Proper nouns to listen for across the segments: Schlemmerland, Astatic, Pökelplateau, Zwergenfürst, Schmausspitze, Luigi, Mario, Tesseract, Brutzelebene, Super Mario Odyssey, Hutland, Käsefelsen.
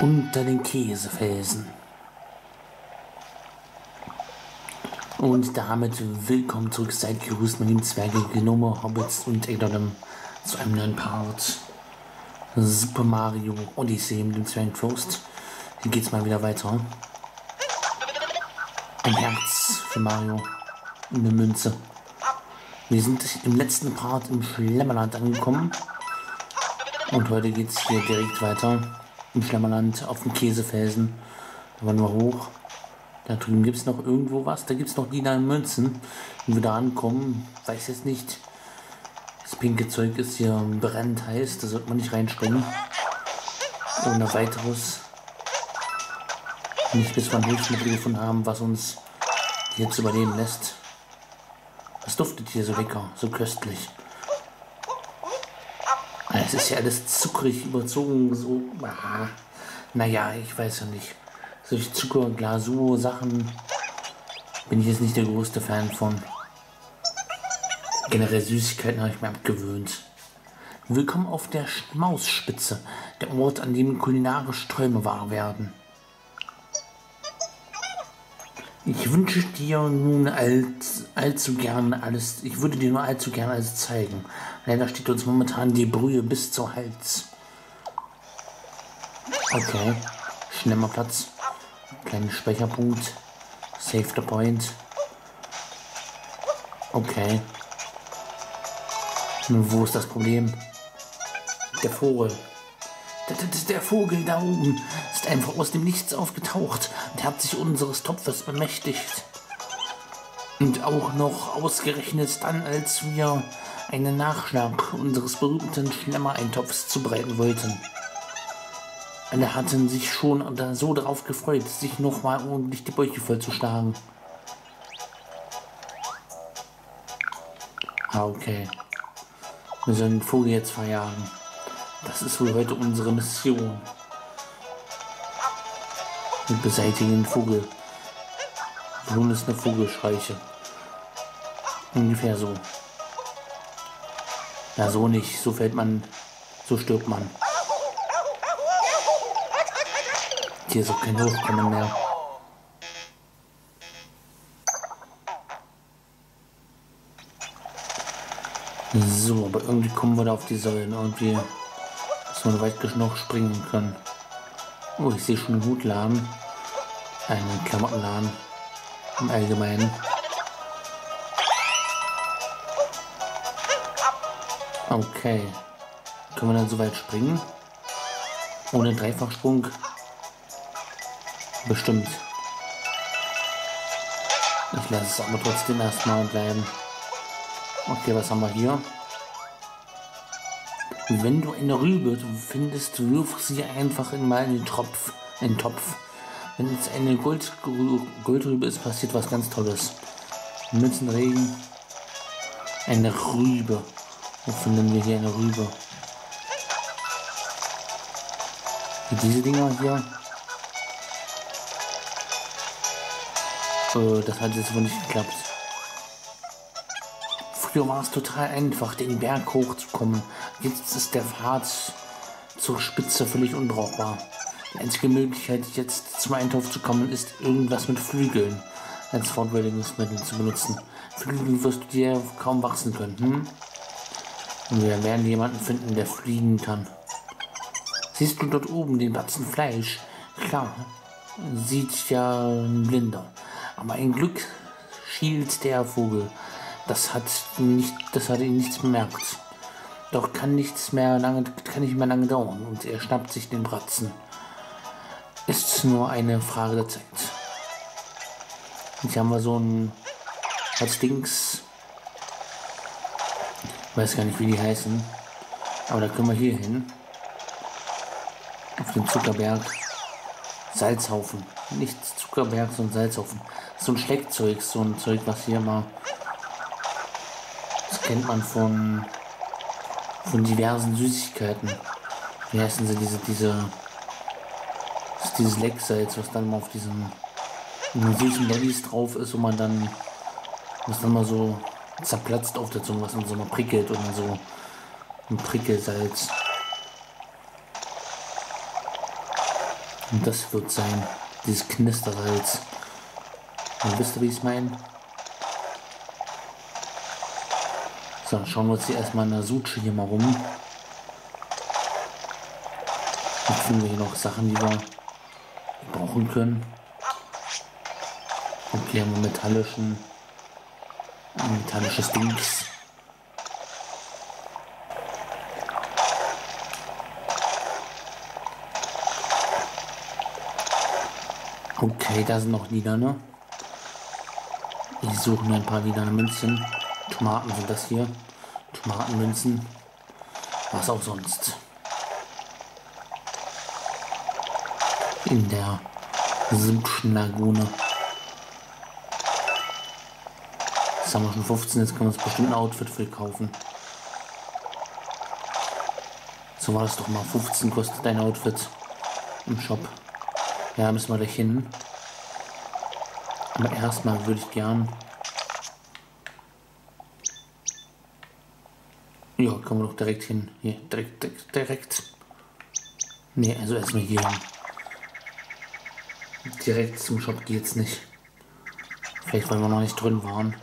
Unter den Käsefelsen. Und damit willkommen zurück, seid gegrüßt, meine lieben Zwerge, Genome, Hobbits und Eglodem zu einem neuen Part Super Mario Odyssey mit dem Zwergenfrost. Hier geht's mal wieder weiter. Ein Herz für Mario und eine Münze. Wir sind im letzten Part im Schlemmerland angekommen. Und heute geht's hier direkt weiter. Im Schlemmerland, auf dem Käsefelsen. Da wollen wir hoch. Da drüben gibt es noch irgendwo was. Da gibt es noch die neuen Münzen. Wenn wir da ankommen, weiß jetzt nicht. Das pinke Zeug ist hier brennend heiß. Da sollte man nicht reinspringen. Ohne weiteres. Nicht bis wir ein Hilfsmittel gefunden haben, was uns jetzt überleben lässt. Was duftet hier so lecker, so köstlich? Es ist ja alles zuckrig, überzogen, so. Naja, ich weiß ja nicht. Solche Zucker- und Glasur-Sachen bin ich jetzt nicht der größte Fan von. Generell Süßigkeiten habe ich mir abgewöhnt. Willkommen auf der Schmausspitze, der Ort, an dem kulinarische Träume wahr werden. Ich wünsche dir nun allzu gern alles. Ich würde dir nur allzu gern alles zeigen. Leider steht uns momentan die Brühe bis zum Hals. Okay. Schneller Platz. Kleiner Speicherpunkt. Save the point. Okay. Nun, wo ist das Problem? Der Vogel. Der Vogel da oben ist einfach aus dem Nichts aufgetaucht und hat sich unseres Topfes bemächtigt. Und auch noch ausgerechnet dann, als wir einen Nachschlag unseres berühmten Schlemmereintopfs zubereiten wollten. Alle hatten sich schon so darauf gefreut, sich nochmal ordentlich die Bäuche vollzuschlagen. Ah, okay. Wir sollen den Vogel jetzt verjagen. Das ist wohl heute unsere Mission. Wir beseitigen den Vogel. Nun ist eine Vogelscheuche. Ungefähr so. Na, so nicht. So fällt man. So stirbt man. Hier ist auch kein Hochkommen mehr. So, aber irgendwie kommen wir da auf die Säulen. Irgendwie. Dass man weit genug springen können. Oh, ich sehe schon einen Hutladen. Einen Klamottenladen. Im Allgemeinen. Okay. Können wir dann so weit springen? Ohne Dreifachsprung? Bestimmt. Ich lasse es aber trotzdem erstmal bleiben. Okay, was haben wir hier? Wenn du eine Rübe findest, wirf sie einfach einmal in den Topf. Wenn es eine Goldrübe ist, passiert was ganz Tolles. Münzenregen. Eine Rübe. Wo finden wir hier eine Rübe? Diese Dinger hier. Das hat jetzt wohl nicht geklappt. Früher war es total einfach, den Berg hochzukommen. Jetzt ist der Pfad zur Spitze völlig unbrauchbar. Die einzige Möglichkeit, jetzt zum Eintopf zu kommen, ist irgendwas mit Flügeln als Fortbewegungsmittel zu benutzen. Flügel wirst du dir kaum wachsen können. Und wir werden jemanden finden, der fliegen kann. Siehst du dort oben den Batzen Fleisch? Klar, sieht ja ein Blinder. Aber ein Glück schielt der Vogel. Das hat ihn nichts bemerkt. Doch kann nicht mehr lange dauern und er schnappt sich den Bratzen. Ist nur eine Frage der Zeit. Und hier haben wir so ein Dings. Ich weiß gar nicht, wie die heißen. Aber da können wir hier hin. Auf den Zuckerberg. Salzhaufen. Nicht Zuckerberg, sondern Salzhaufen. So ein Schleckzeug, so ein Zeug, was hier mal. Das kennt man von diversen Süßigkeiten. Wie heißen sie dieses Lecksalz, was dann mal auf diesen süßen Lollis drauf ist, wo man dann, was dann mal so zerplatzt auf der Zunge, was dann so mal prickelt oder so ein Prickelsalz. Und das wird sein. Dieses Knisterholz. Und wisst ihr, wie ich es meine? So, dann schauen wir uns hier erstmal in der Sutsche hier mal rum. Dann finden wir hier noch Sachen, die wir brauchen können. Okay, haben wir metallisches Dings. Okay, da sind noch Liederne. Ich suche mir ein paar Liederne Münzen. Tomaten sind das hier. Tomatenmünzen. Was auch sonst. In der Lagune. Jetzt haben wir schon 15, jetzt können wir uns bestimmt ein Outfit für kaufen. So war das doch mal. 15 kostet ein Outfit im Shop. Ja, müssen wir gleich hin. Aber erstmal würde ich gern... Ja, kommen wir doch direkt hin. Hier, direkt. Ne, also erstmal hier hin. Direkt zum Shop geht's nicht. Vielleicht, weil wir noch nicht drin waren.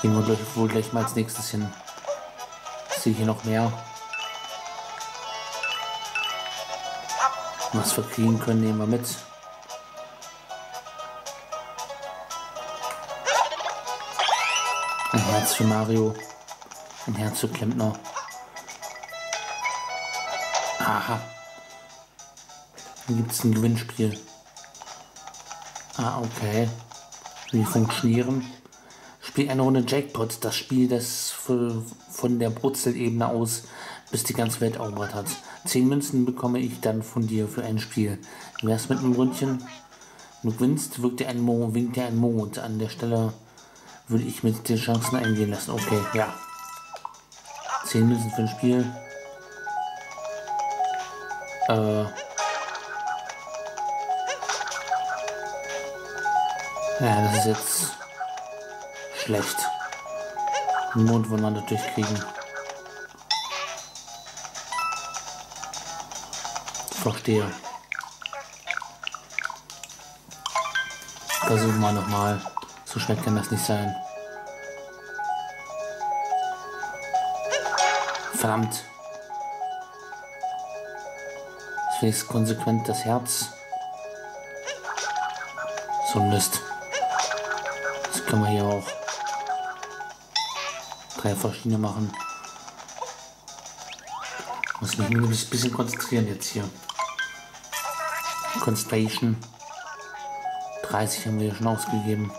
Gehen wir wohl gleich mal als nächstes hin. Ich sehe hier noch mehr. Was wir kriegen können, nehmen wir mit. Ein Herz für Mario. Ein Herz für Klempner. Aha. Dann gibt es ein Gewinnspiel. Ah, okay. Wie funktionieren? Spiel eine Runde Jackpot. Das Spiel, das von der Brutzelebene aus bis die ganze Welt erobert hat. 10 Münzen bekomme ich dann von dir für ein Spiel. Wie wär's mit einem Ründchen? Wenn du gewinnst, winkt dir ein Mond. An der Stelle würde ich mit den Chancen eingehen lassen. Okay, ja. 10 Münzen für ein Spiel. Ja, das ist jetzt schlecht. Den Mond wollen wir natürlich kriegen. Verstehe. Versuchen wir nochmal. So schwer kann das nicht sein. Verdammt. Deswegen ist konsequent das Herz. So ein Mist. Das können wir hier auch. 3 verschiedene machen. Muss mich ein bisschen konzentrieren jetzt hier. Constellation. 30 haben wir hier schon ausgegeben.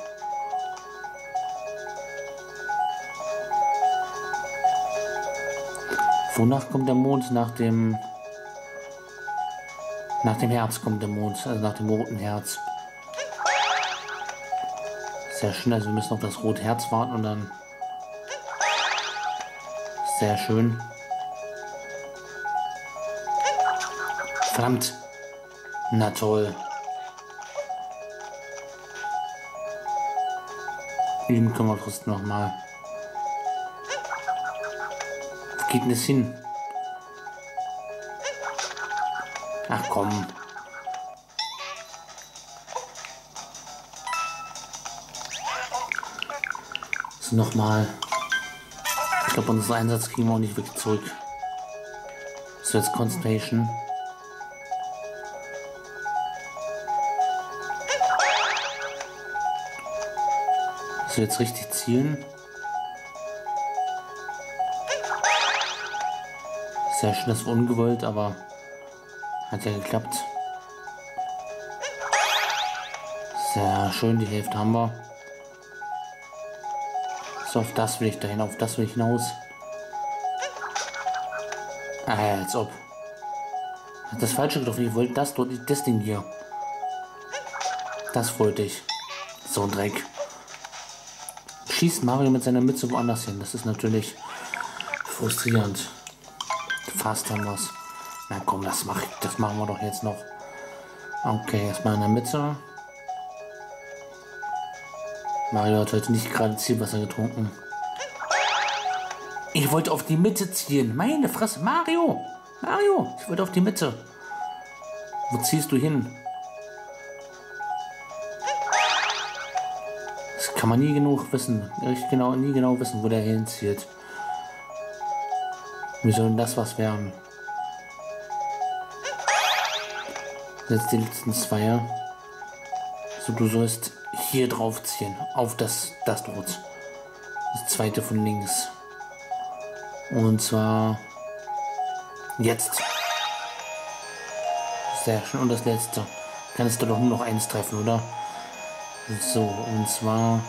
Wonach kommt der Mond? Nach dem Herz kommt der Mond, also nach dem roten Herz. Sehr schön, also wir müssen auf das rote Herz warten und dann... Sehr schön. Verdammt. Na toll. Üben können wir trotzdem nochmal. Wo geht denn das hin? Ach komm. So nochmal. Ich glaube, unseren Einsatz kriegen wir auch nicht wirklich zurück. So, jetzt Concentration. Jetzt richtig zielen. Sehr schön, das war ungewollt, aber hat ja geklappt. Sehr schön, die Hälfte haben wir. So, auf das will ich dahin, auf das will ich hinaus. Ah, ja, als ob. Hat das falsche getroffen, ich wollte das dort, das Ding hier. Das wollte ich. So ein Dreck. Schießt Mario mit seiner Mütze woanders hin. Das ist natürlich frustrierend. Fast haben wir's. Na komm, das machen wir doch jetzt noch. Okay, erstmal in der Mütze. Mario hat heute nicht gerade Zielwasser getrunken. Ich wollte auf die Mütze zielen. Meine Fresse, Mario! Mario, ich würde auf die Mitte. Wo ziehst du hin? Das kann man nie genug wissen. Nie genau wissen, wo der hinzieht. Wir sollen das was werden. Jetzt die letzten zwei. So, du sollst hier drauf ziehen. Auf das Rot. Das zweite von links. Und zwar jetzt. Sehr schön. Und das letzte. Kannst du doch nur noch eins treffen, oder? So, und zwar...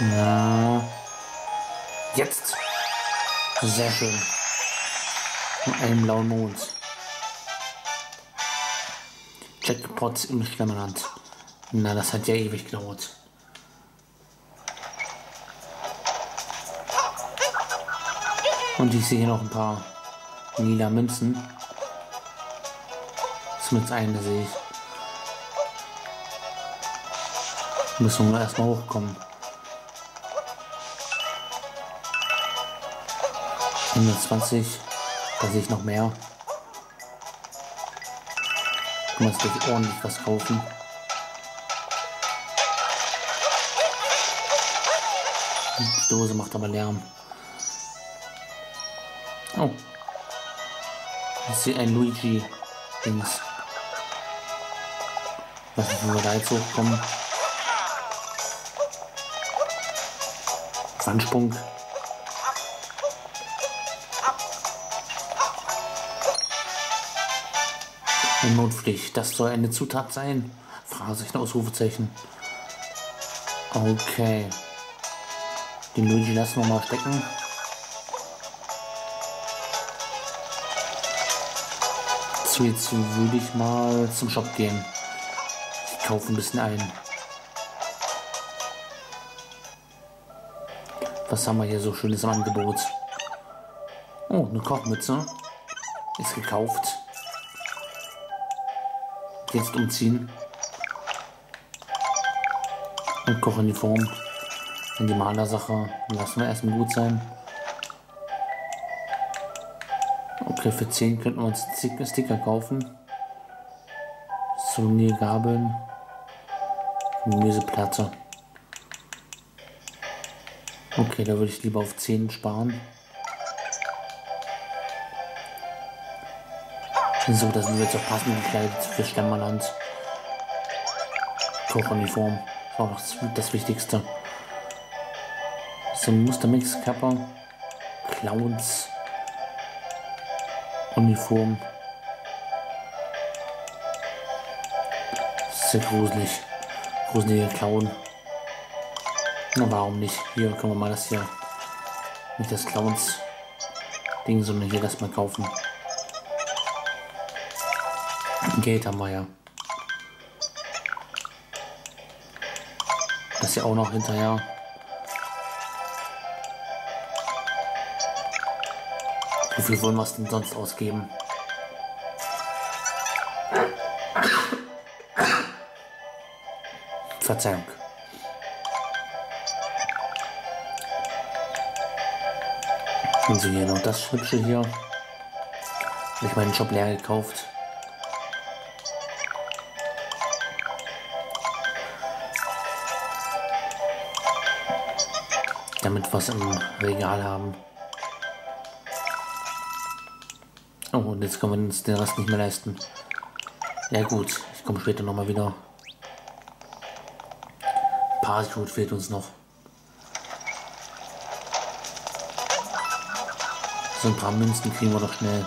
Na... Jetzt! Sehr schön. Mit einem blauen Mond. Jackpots im Schlemmerland. Na, das hat ja ewig gedauert. Und ich sehe hier noch ein paar lila Münzen. Zumindest eine sehe ich. Müssen wir erstmal hochkommen. Nummer 20. Da sehe ich noch mehr. Kann man sich ordentlich was kaufen. Die Dose macht aber Lärm. Oh. Ich sehe ein Luigi-Dings. Was ist, wenn wir da jetzt hochkommen? Wandsprung. Eine Notpflicht. Das soll eine Zutat sein? Fragezeichen, Ausrufezeichen. Okay. Den Luigi lassen wir mal stecken. Jetzt würde ich mal zum Shop gehen. Ich kaufe ein bisschen ein. Was haben wir hier so schönes im Angebot? Oh, eine Kochmütze. Ist gekauft. Jetzt umziehen. Und Kochuniform. In die Malersache lassen wir erstmal gut sein. Okay, für 10 könnten wir uns Sticker kaufen. Souvenirgabeln. Gemüseplatte. Okay, da würde ich lieber auf 10 sparen. So, da sind wir jetzt auch passend gekleidet für Schlemmerland. Kochuniform. Das war auch das Wichtigste. So, Mustermix-Kappa. Clowns. Uniform. Sehr gruselig. Gruselige Clown. Na, warum nicht? Hier können wir mal das hier. Nicht das Clowns-Ding, sondern hier das mal kaufen. Geld haben wir ja. Das hier auch noch hinterher. Wie viel wollen wir es denn sonst ausgeben? Verzeihung. Also hier noch das Hübsche hier. Hab ich meinen Shop leer gekauft. Damit wir was im Regal haben. Oh, und jetzt können wir uns den Rest nicht mehr leisten. Ja gut, ich komme später nochmal wieder. Partycode fehlt uns noch. So ein paar Münzen kriegen wir doch schnell.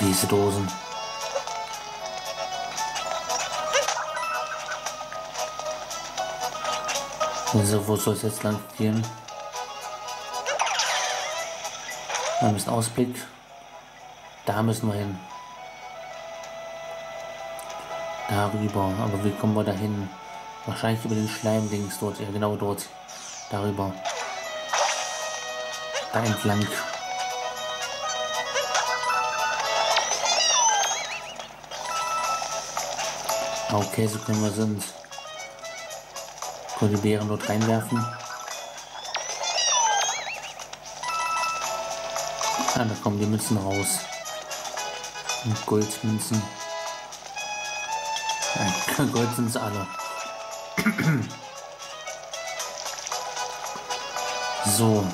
Diese Dosen. Also, wo soll es jetzt lang gehen? Ein bisschen Ausblick. Da müssen wir hin. Darüber. Aber wie kommen wir da hin? Wahrscheinlich über den Schleimdings dort. Ja, genau dort. Darüber. Da entlang. Okay, so können wir sind. Können die Beeren dort reinwerfen. Ah, da kommen die Münzen raus. Und Goldmünzen. Ja, Gold sind es alle. So.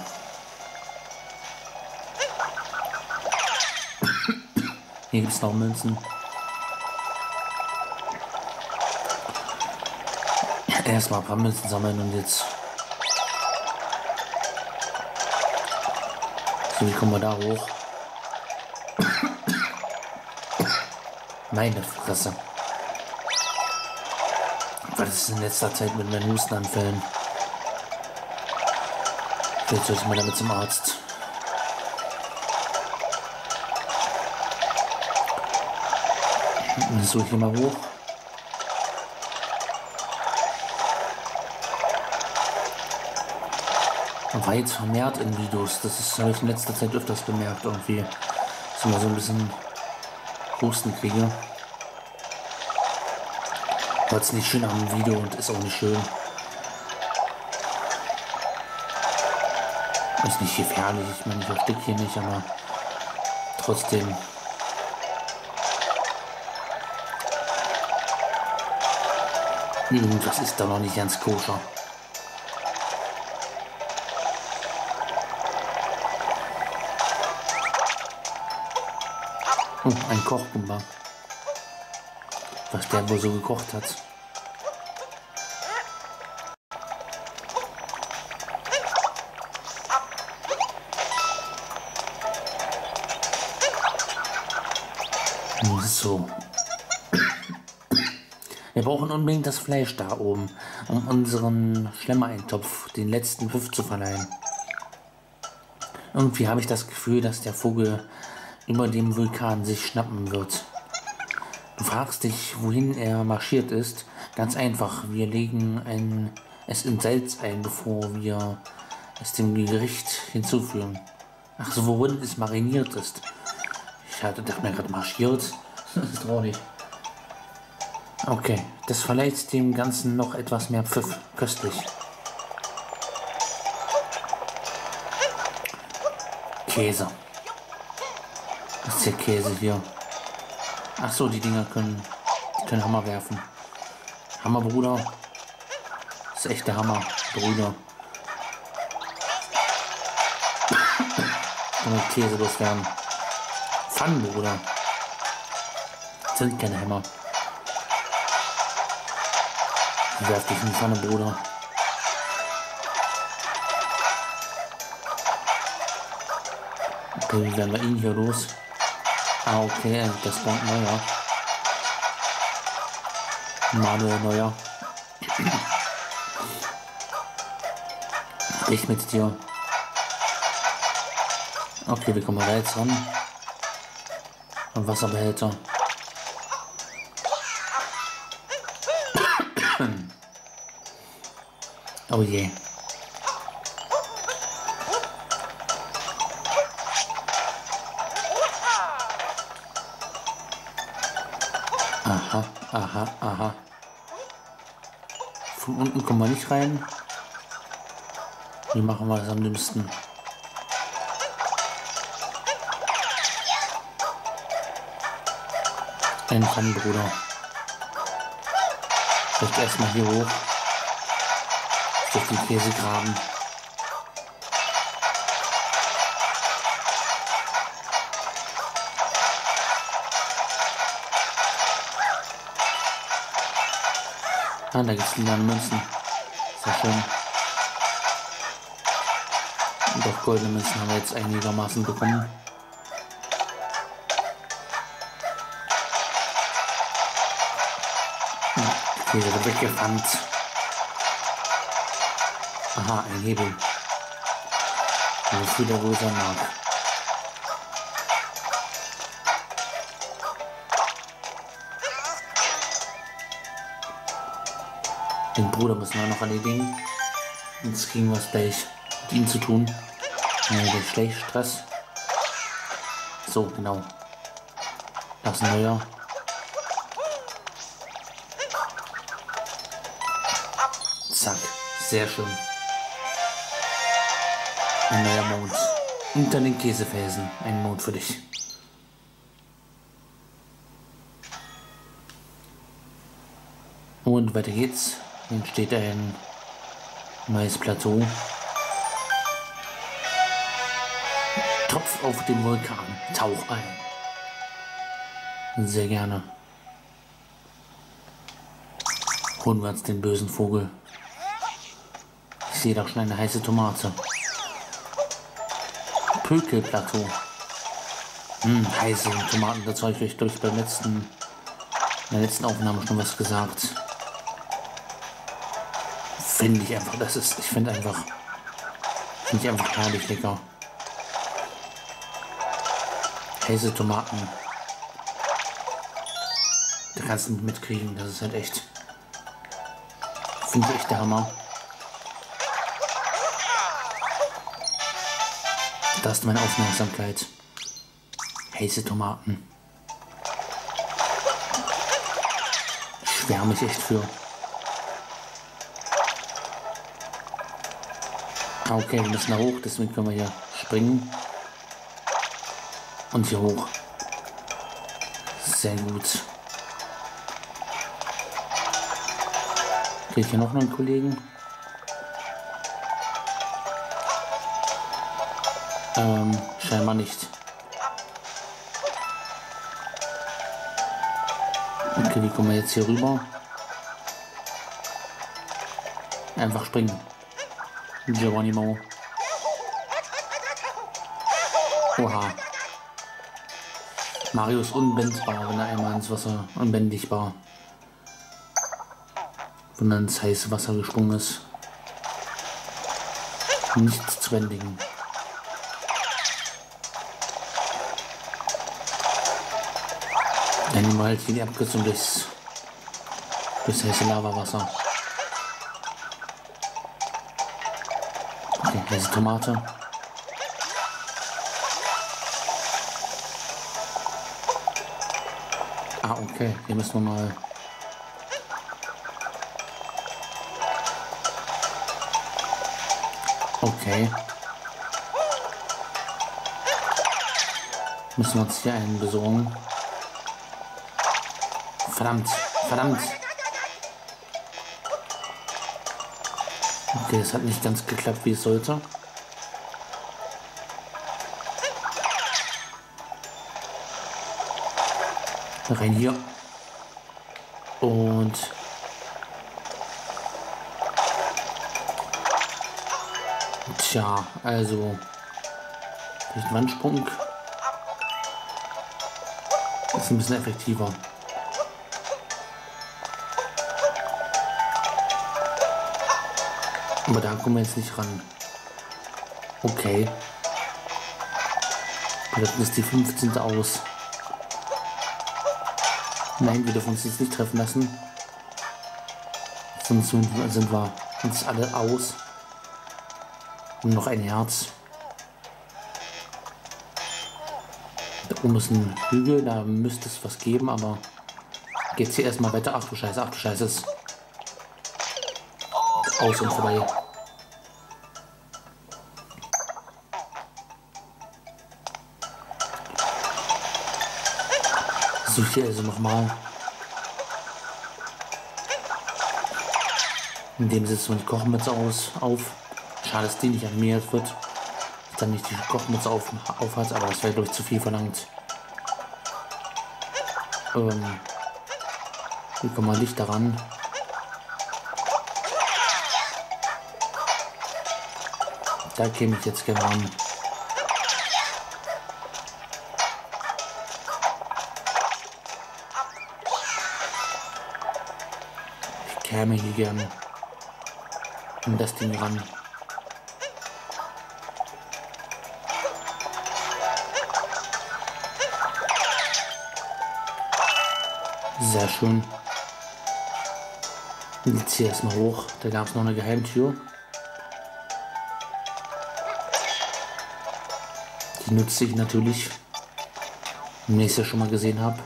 Hier gibt es noch Münzen. Erstmal ein paar Münzen sammeln und jetzt. So, wie kommen wir da hoch? Meine Fresse. Was ist in letzter Zeit mit meinen Hustenanfällen? Jetzt soll ich mal damit zum Arzt. So, ich gehe mal hoch. War jetzt vermehrt in Videos. Das habe ich in letzter Zeit öfters bemerkt, irgendwie. Dass ich mal so ein bisschen Husten kriege. War jetzt nicht schön am Video und ist auch nicht schön. Ist nicht gefährlich. Ich meine, ich verstecke hier nicht, aber trotzdem. Das ist da noch nicht ganz koscher. Oh, ein Kochbumper. Was der wohl so gekocht hat. So. Wir brauchen unbedingt das Fleisch da oben, um unseren Schlemmereintopf den letzten Pfiff zu verleihen. Irgendwie habe ich das Gefühl, dass der Vogel über dem Vulkan sich schnappen wird. Du fragst dich, wohin er marschiert ist. Ganz einfach, wir legen es in Salz ein, bevor wir es dem Gericht hinzufügen. Ach so, worin es mariniert ist. Ich dachte mir gerade marschiert. Das ist traurig. Okay, das verleiht dem Ganzen noch etwas mehr Pfiff. Köstlich. Käse. Was ist der Käse hier? Ach so, die Dinger können Hammer werfen. Hammer, Bruder. Das ist echt der Hammer, Bruder. Und Käse loswerden. Pfannen, Bruder. Das sind keine Hämmer. Werf dich in die Pfanne, Bruder. Okay, wie werden wir ihn hier los? Ah, okay, das spawnt neuer. Manuel neuer. Ich mit dir. Okay, wir kommen da jetzt ran. Und Wasserbehälter. Oh je. Aha, aha, aha. Von unten kommen wir nicht rein. Wie machen wir das am dümmsten? Ein Pfannen, Bruder. Vielleicht erstmal hier hoch. Durch den Käsegraben. Ah, da gibt es lila Münzen. Sehr schön. Und auch goldene Münzen haben wir jetzt einigermaßen bekommen. Käse wird weggefangen. Aha, ein Hebel. Wofür der rosa Mark. Den Bruder müssen wir noch erledigen. Jetzt kriegen wir es gleich mit ihm zu tun. Der Schlechtstress. So, genau. Das ist ein neuer. Zack. Sehr schön. Neuer Mond. Und dann den Käsefelsen. Ein Mond für dich. Und weiter geht's. Hier entsteht ein Maisplateau. Tropf auf den Vulkan. Tauch ein. Sehr gerne. Holen wir uns den bösen Vogel. Ich sehe doch schon eine heiße Tomate. Pökelplateau. Heiße Tomaten, dazu habe ich euch durch beim in der letzten Aufnahme schon was gesagt. Finde ich einfach herrlich lecker. Heiße Tomaten. Da kannst du nicht mitkriegen, das ist halt echt. Finde ich echt der Hammer. Das ist meine Aufmerksamkeit. Heiße Tomaten. Ich schwärme mich echt für. Okay, wir müssen da hoch, deswegen können wir hier springen. Und hier hoch. Sehr gut. Kriege ich hier noch einen Kollegen? Scheinbar nicht. Okay, wie kommen wir jetzt hier rüber? Einfach springen. Geronimo. Oha. Mario ist unbändbar, wenn er einmal ins Wasser unbändig war. Wenn er ins heiße Wasser gesprungen ist. Nichts zu bändigen. Dann nehmen wir halt hier die Abkürzung durchs heiße Lavawasser. Okay, heiße Tomate. Ah, okay, hier müssen wir mal... Okay. Müssen wir uns hier einen besorgen. Verdammt, verdammt. Okay, es hat nicht ganz geklappt, wie es sollte. Rein hier. Und... Tja, also... Durch den Wandsprung. Ist ein bisschen effektiver. Aber da kommen wir jetzt nicht ran. Okay. Bleibt uns die 15. aus. Nein, wir dürfen uns jetzt nicht treffen lassen. Sonst sind wir uns alle aus. Und noch ein Herz. Da oben ist ein Hügel, da müsste es was geben, aber geht's hier erstmal weiter. Ach du Scheiße, ach du Scheiße. Aus und vorbei. So hier also nochmal. In dem setzt man die Kochmütze auf. Schade, dass die nicht animiert wird. Dass dann nicht die Kochmütze auf hat, aber das wäre, glaube ich, zu viel verlangt. Hier kommen wir nicht daran. Da käme ich jetzt gerne an. Ich käme hier gerne um das Ding ran. Sehr schön. Jetzt hier erstmal hoch. Da gab es noch eine Geheimtür. Die nutze ich natürlich, wie ich es ja schon mal gesehen habe.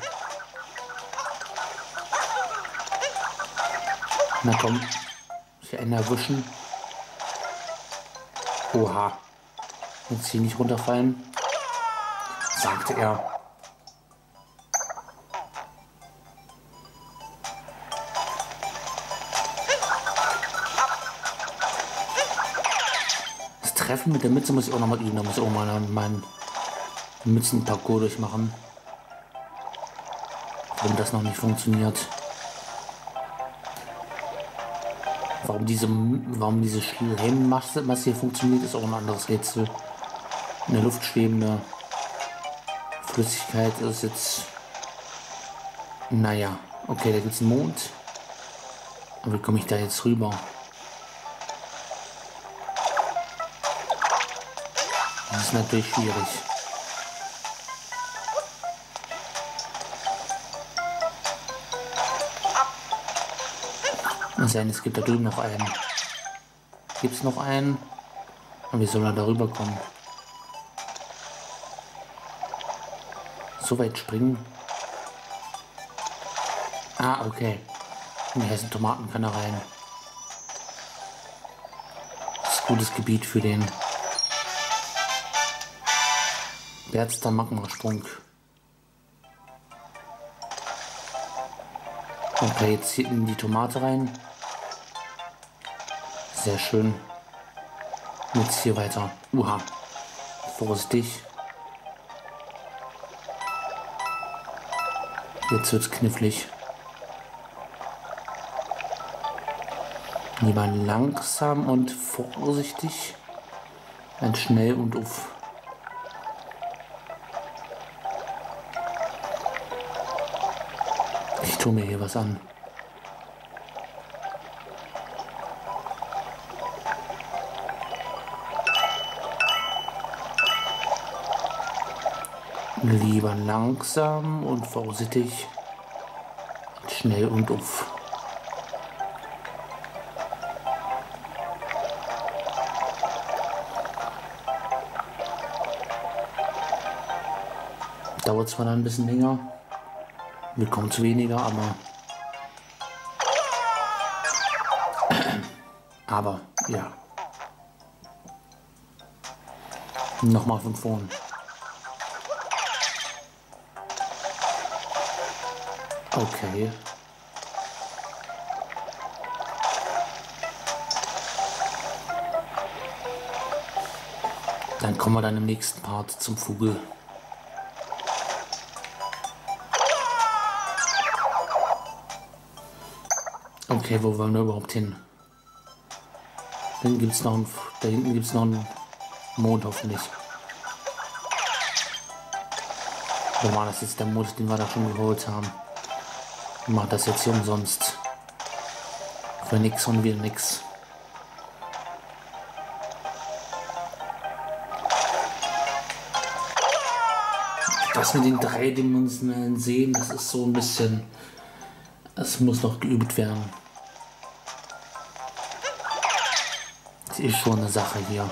Na komm, ich einen erwischen. Oha. Damit sie nicht runterfallen, sagte er. Das Treffen mit der Mütze muss ich auch noch mal üben. Da muss ich auch mal meinen Mützenparcours durchmachen. Warum das noch nicht funktioniert. Warum diese Schleimmasse hier funktioniert, ist auch ein anderes Rätsel. In der Luft schwebende Flüssigkeit ist jetzt... Naja, okay, da gibt es einen Mond. Aber wie komme ich da jetzt rüber? Das ist natürlich schwierig. Sein, es gibt da drüben noch einen. Gibt es noch einen? Und wie soll er darüber kommen? So weit springen? Ah, okay. Und die heißen Tomaten kann da rein. Das ist ein gutes Gebiet für den Berster Magma-Sprung. Okay, jetzt hier in die Tomate rein. Sehr schön. Jetzt hier weiter. Uha. Vorsichtig. Jetzt wird's knifflig. Lieber langsam und vorsichtig. Dann schnell und uff. Ich tue mir hier was an. Lieber langsam und vorsichtig, schnell und uff. Dauert zwar dann ein bisschen länger, willkommen zu weniger, aber ja. Nochmal von vorn. Okay. Dann kommen wir dann im nächsten Part zum Vogel. Okay, wo wollen wir überhaupt hin? Dann gibt's noch einen, da hinten gibt es noch einen Mond, hoffentlich. Wo war das jetzt der Mond, den wir da schon geholt haben? Ich mach das jetzt hier umsonst. Für nix und wieder nix. Das mit den dreidimensionalen Seen, das ist so ein bisschen... Es muss noch geübt werden. Das ist schon eine Sache hier.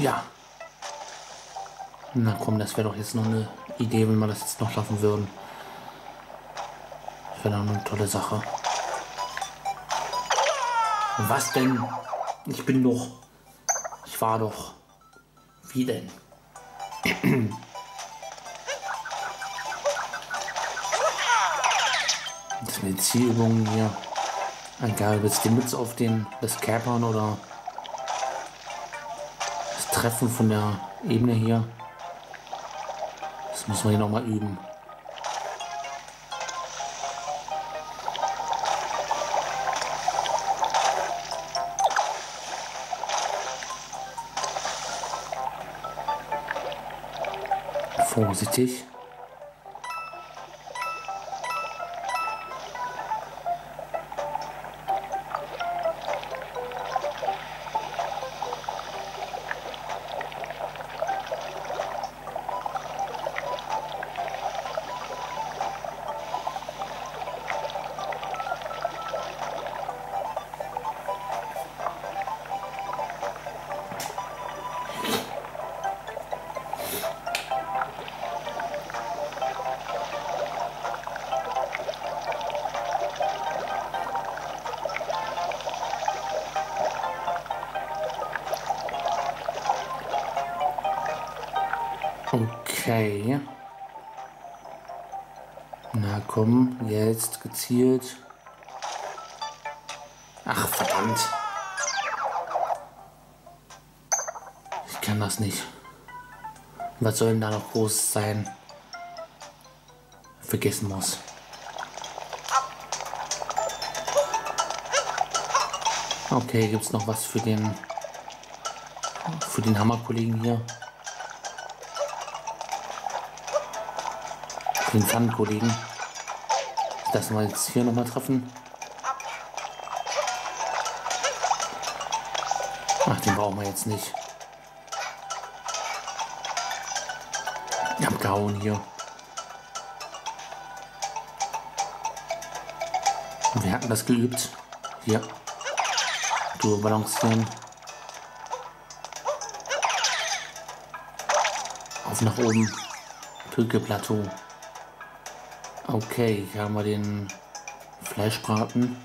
Ja. Na komm, das wäre doch jetzt noch eine Idee, wenn wir das jetzt noch schaffen würden. Das wäre doch eine tolle Sache. Was denn? Ich bin doch... Ich war doch... Wie denn? Das sind die Zielübungen hier. Egal, ob jetzt die Mütze auf den... Das Käpern oder... Das Treffen von der Ebene hier. Das müssen wir hier nochmal üben. Vorsichtig. Okay. Na komm, jetzt gezielt. Ach, verdammt. Ich kann das nicht. Was soll denn da noch groß sein? Vergessen muss. Okay, gibt es noch was für den Hammerkollegen hier? Für den Pfannenkollegen. Das wollen wir jetzt hier nochmal treffen. Ach, den brauchen wir jetzt nicht. Abgehauen hier. Wir hatten das geübt. Hier. Du balancieren. Auf nach oben. Pökelplateau. Okay, hier haben wir den Fleischbraten.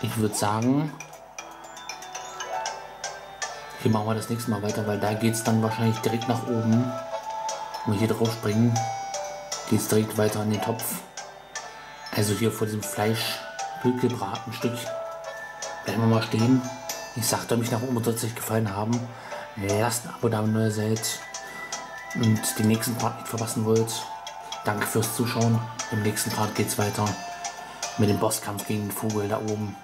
Ich würde sagen, hier machen wir das nächste Mal weiter, weil da geht es dann wahrscheinlich direkt nach oben. Wenn wir hier drauf springen, geht es direkt weiter in den Topf. Also hier vor diesem Fleisch-Pökelbratenstück. Bleiben wir mal stehen. Ich sagte euch, nach oben soll es euch gefallen haben. Lasst ein Abo da, wenn ihr neu seid und den nächsten Part nicht verpassen wollt. Danke fürs Zuschauen. Im nächsten Part geht's weiter mit dem Bosskampf gegen den Vogel da oben.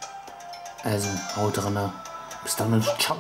Also haut rein. Bis dann und ciao.